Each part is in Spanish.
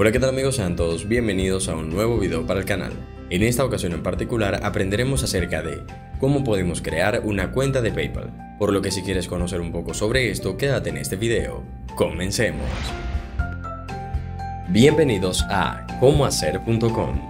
Hola, ¿qué tal amigos? Sean todos bienvenidos a un nuevo video para el canal. En esta ocasión en particular aprenderemos acerca de cómo podemos crear una cuenta de PayPal, por lo que si quieres conocer un poco sobre esto, quédate en este video. ¡Comencemos! Bienvenidos a ComoHacer.com.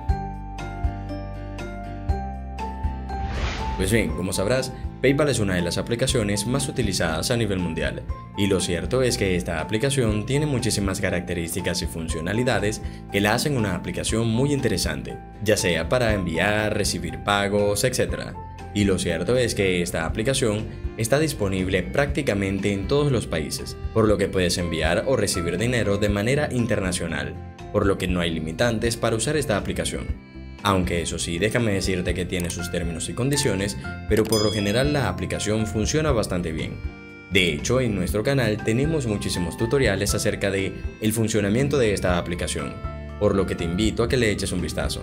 Pues bien, como sabrás, PayPal es una de las aplicaciones más utilizadas a nivel mundial, y lo cierto es que esta aplicación tiene muchísimas características y funcionalidades que la hacen una aplicación muy interesante, ya sea para enviar, recibir pagos, etc. Y lo cierto es que esta aplicación está disponible prácticamente en todos los países, por lo que puedes enviar o recibir dinero de manera internacional, por lo que no hay limitantes para usar esta aplicación. Aunque eso sí, déjame decirte que tiene sus términos y condiciones, pero por lo general la aplicación funciona bastante bien. De hecho, en nuestro canal tenemos muchísimos tutoriales acerca de el funcionamiento de esta aplicación, por lo que te invito a que le eches un vistazo.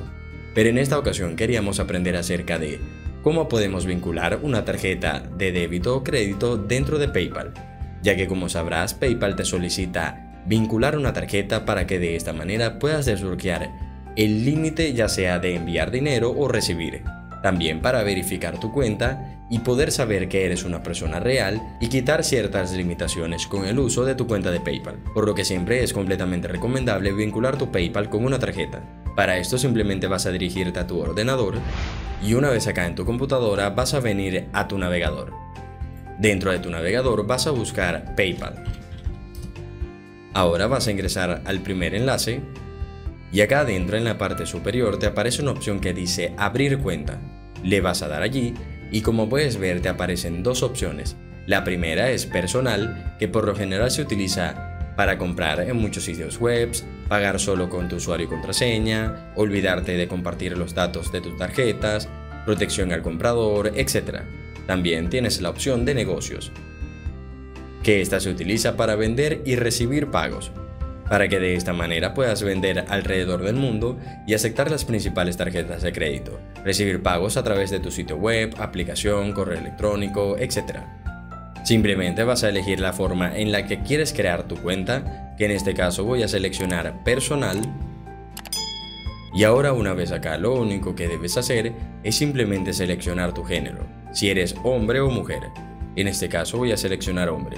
Pero en esta ocasión queríamos aprender acerca de cómo podemos vincular una tarjeta de débito o crédito dentro de PayPal, ya que como sabrás, PayPal te solicita vincular una tarjeta para que de esta manera puedas desbloquear el límite, ya sea de enviar dinero o recibir, también para verificar tu cuenta y poder saber que eres una persona real y quitar ciertas limitaciones con el uso de tu cuenta de PayPal, por lo que siempre es completamente recomendable vincular tu PayPal con una tarjeta. Para esto simplemente vas a dirigirte a tu ordenador y una vez acá en tu computadora vas a venir a tu navegador. Dentro de tu navegador vas a buscar PayPal. Ahora vas a ingresar al primer enlace. Y acá adentro en la parte superior te aparece una opción que dice abrir cuenta. Le vas a dar allí y como puedes ver te aparecen dos opciones. La primera es personal, que por lo general se utiliza para comprar en muchos sitios web, pagar solo con tu usuario y contraseña, olvidarte de compartir los datos de tus tarjetas, protección al comprador, etc. También tienes la opción de negocios, que esta se utiliza para vender y recibir pagos, para que de esta manera puedas vender alrededor del mundo y aceptar las principales tarjetas de crédito, recibir pagos a través de tu sitio web, aplicación, correo electrónico, etc. Simplemente vas a elegir la forma en la que quieres crear tu cuenta, que en este caso voy a seleccionar personal. Y ahora una vez acá lo único que debes hacer es simplemente seleccionar tu género, si eres hombre o mujer. En este caso voy a seleccionar hombre.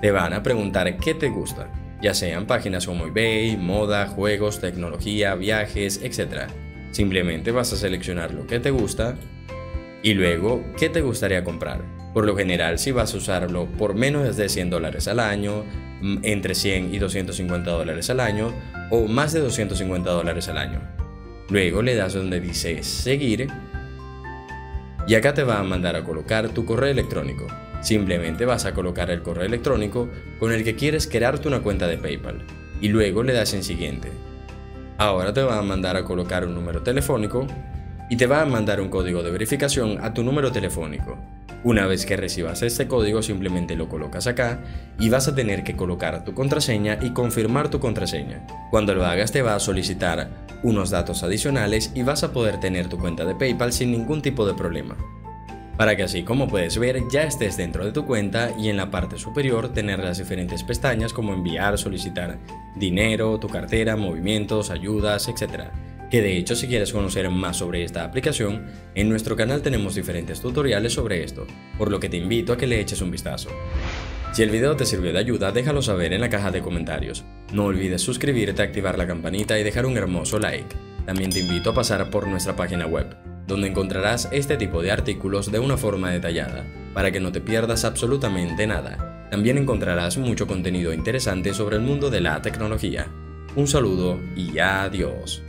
Te van a preguntar qué te gusta, ya sean páginas como eBay, moda, juegos, tecnología, viajes, etc. Simplemente vas a seleccionar lo que te gusta y luego qué te gustaría comprar. Por lo general, si vas a usarlo por menos de $100 al año, entre 100 y $250 al año o más de $250 al año. Luego le das donde dice seguir y acá te va a mandar a colocar tu correo electrónico. Simplemente vas a colocar el correo electrónico con el que quieres crearte una cuenta de PayPal y luego le das en siguiente. Ahora te va a mandar a colocar un número telefónico y te va a mandar un código de verificación a tu número telefónico. Una vez que recibas este código simplemente lo colocas acá y vas a tener que colocar tu contraseña y confirmar tu contraseña. Cuando lo hagas te va a solicitar unos datos adicionales y vas a poder tener tu cuenta de PayPal sin ningún tipo de problema, para que así como puedes ver ya estés dentro de tu cuenta y en la parte superior tener las diferentes pestañas como enviar, solicitar dinero, tu cartera, movimientos, ayudas, etc. Que de hecho si quieres conocer más sobre esta aplicación, en nuestro canal tenemos diferentes tutoriales sobre esto, por lo que te invito a que le eches un vistazo. Si el video te sirvió de ayuda, déjalo saber en la caja de comentarios. No olvides suscribirte, activar la campanita y dejar un hermoso like. También te invito a pasar por nuestra página web, donde encontrarás este tipo de artículos de una forma detallada, para que no te pierdas absolutamente nada. También encontrarás mucho contenido interesante sobre el mundo de la tecnología. Un saludo y adiós.